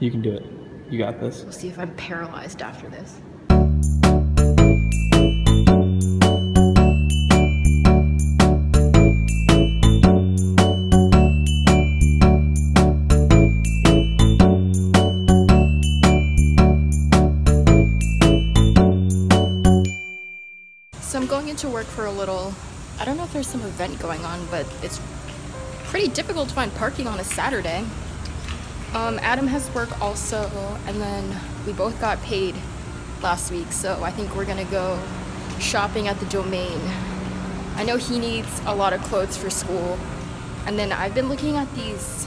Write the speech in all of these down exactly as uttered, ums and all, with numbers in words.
You can do it. You got this. We'll see if I'm paralyzed after this. So I'm going into work for a little. I don't know if there's some event going on, but it's pretty difficult to find parking on a Saturday. Um, Adam has work also, and then we both got paid last week, so I think we're gonna go shopping at the Domain. I know he needs a lot of clothes for school, and then I've been looking at these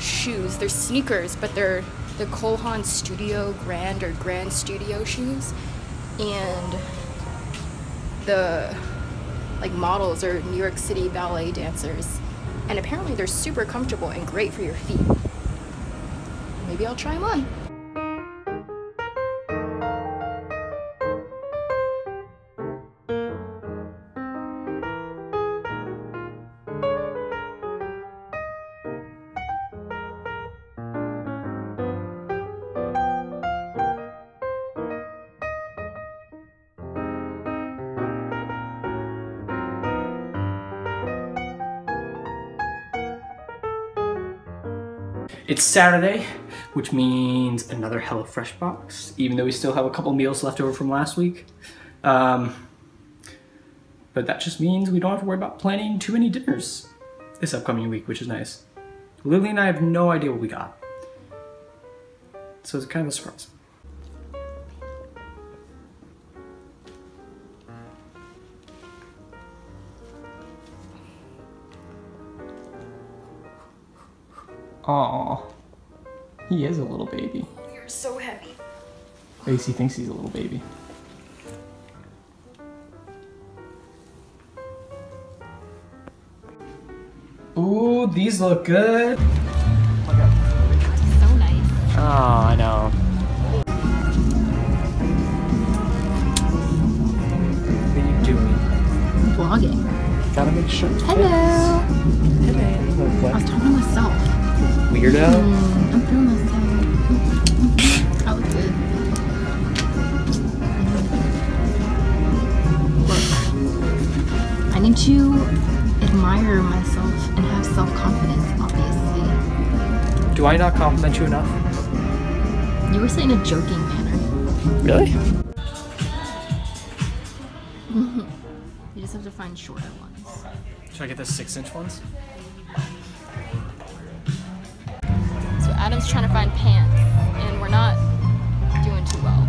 shoes. They're sneakers, but they're the Cole Haan Studio Grand or Grand Studio shoes, and the like models are New York City ballet dancers, and apparently they're super comfortable and great for your feet. Maybe I'll try them on. It's Saturday, which means another HelloFresh box, even though we still have a couple meals left over from last week. Um, but that just means we don't have to worry about planning too many dinners this upcoming week, which is nice. Lily and I have no idea what we got, so it's kind of a surprise. Aw, he is a little baby. We are so heavy. At least he thinks he's a little baby. Ooh, these look good. So nice. Oh, I know. What are you doing? Vlogging. Gotta make sure. Hello. Hello. I was talking to myself. Weirdo. Mm, I'm feeling myself. I look good. Look, I need to admire myself and have self-confidence, obviously. Do I not compliment you enough? You were saying a joking manner. Really? You just have to find shorter ones. Should I get the six-inch ones? Adam's trying to find pants, and we're not doing too well.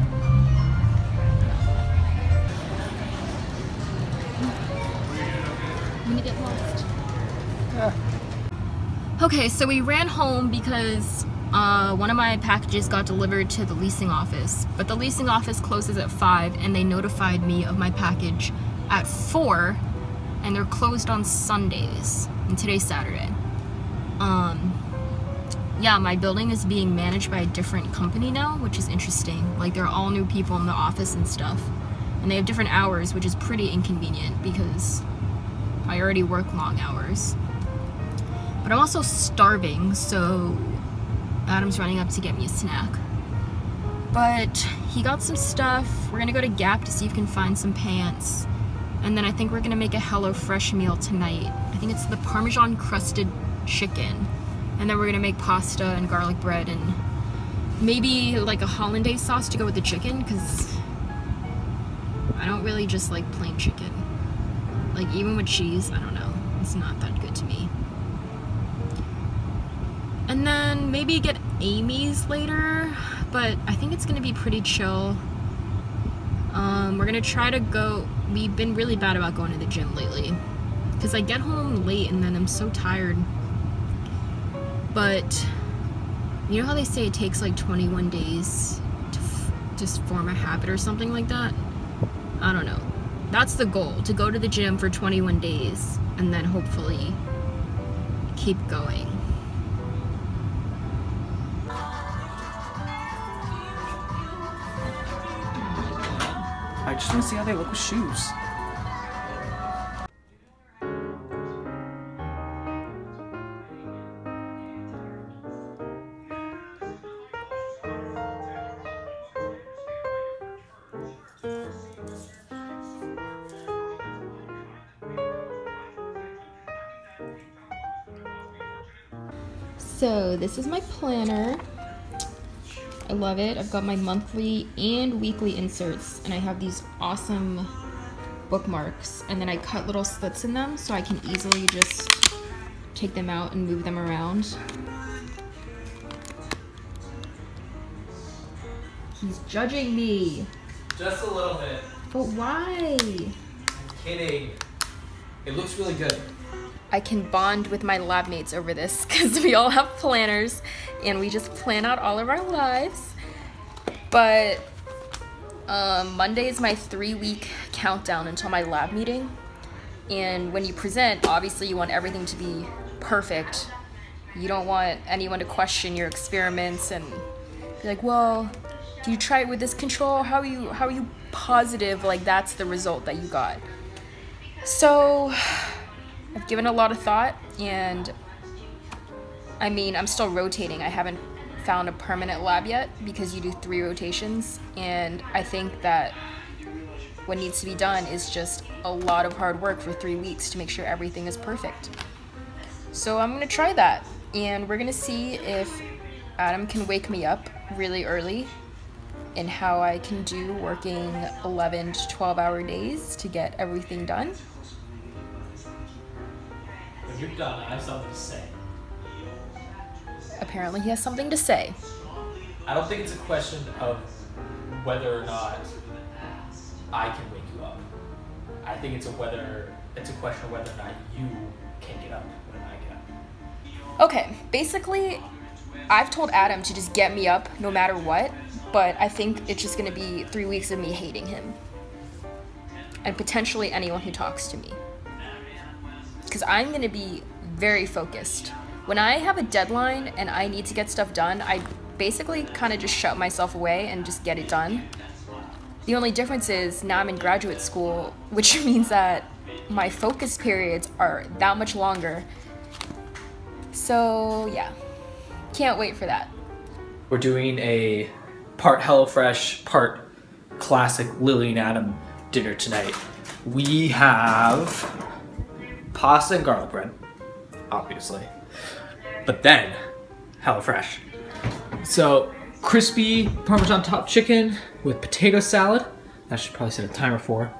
I'm gonna get lost. Yeah. Okay, so we ran home because uh, one of my packages got delivered to the leasing office, but the leasing office closes at five, and they notified me of my package at four, and they're closed on Sundays, and today's Saturday. Um. Yeah, my building is being managed by a different company now, which is interesting. Like, they're all new people in the office and stuff. And they have different hours, which is pretty inconvenient because I already work long hours. But I'm also starving, so Adam's running up to get me a snack. But he got some stuff. We're gonna go to Gap to see if we can find some pants. And then I think we're gonna make a HelloFresh meal tonight. I think it's the Parmesan crusted chicken. And then we're gonna make pasta and garlic bread and maybe like a hollandaise sauce to go with the chicken, because I don't really just like plain chicken. Like, even with cheese, I don't know, it's not that good to me. And then maybe get Amy's later, but I think it's gonna be pretty chill. Um, we're gonna try to go, we've been really bad about going to the gym lately, because I get home late and then I'm so tired. But you know how they say it takes like twenty-one days to f just form a habit or something like that? I don't know. That's the goal, to go to the gym for twenty-one days and then hopefully keep going. I just want to see how they look with shoes. So this is my planner. I love it. I've got my monthly and weekly inserts, and I have these awesome bookmarks, and then I cut little slits in them so I can easily just take them out and move them around. He's judging me. Just a little bit. But why? I'm kidding. It looks really good. I can bond with my lab mates over this because we all have planners and we just plan out all of our lives. But um, Monday is my three week countdown until my lab meeting. And when you present, obviously you want everything to be perfect. You don't want anyone to question your experiments and be like, well, do you try it with this control? How are you, how are you positive? Like, that's the result that you got. So I've given a lot of thought, and I mean, I'm still rotating. I haven't found a permanent lab yet because you do three rotations. And I think that what needs to be done is just a lot of hard work for three weeks to make sure everything is perfect. So I'm gonna try that. And we're gonna see if Adam can wake me up really early and how I can do working eleven to twelve hour days to get everything done. When you're done, I have something to say. Apparently he has something to say. I don't think it's a question of whether or not I can wake you up. I think it's a whether, it's a question of whether or not you can get up when I get up. Okay, basically, I've told Adam to just get me up no matter what, but I think it's just gonna be three weeks of me hating him. And potentially anyone who talks to me. Because I'm gonna be very focused. When I have a deadline and I need to get stuff done, I basically kind of just shut myself away and just get it done. The only difference is now I'm in graduate school, which means that my focus periods are that much longer. So yeah. Can't wait for that. We're doing a part HelloFresh, part classic Lilly and Adam dinner tonight. We have pasta and garlic bread, obviously, but then HelloFresh. So crispy Parmesan top chicken with potato salad. That should probably set a timer for.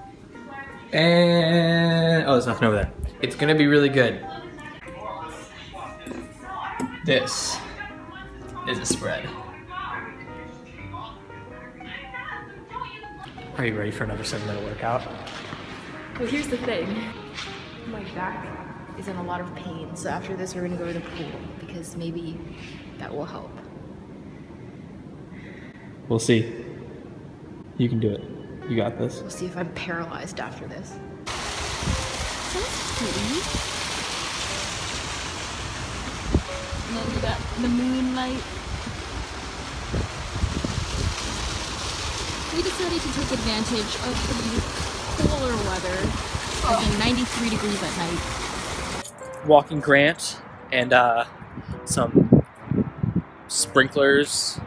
And, oh, there's nothing over there. It's gonna be really good. This is a spread. Are you ready for another seven minute workout? Well, here's the thing. My back is in a lot of pain, so after this we're gonna go to the pool because maybe that will help. We'll see. You can do it. You got this. We'll see if I'm paralyzed after this. That's pretty. And then you got the moonlight. We decided to take advantage of the cooler weather. Oh. It's ninety-three degrees at night. Walking Grant and uh, some sprinklers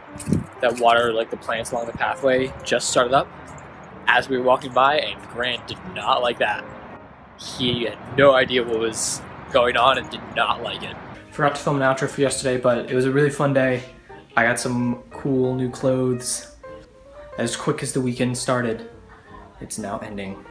that water like the plants along the pathway just started up as we were walking by, and Grant did not like that. He had no idea what was going on and did not like it. Forgot to film an outro for yesterday, but it was a really fun day. I got some cool new clothes. As quick as the weekend started, it's now ending.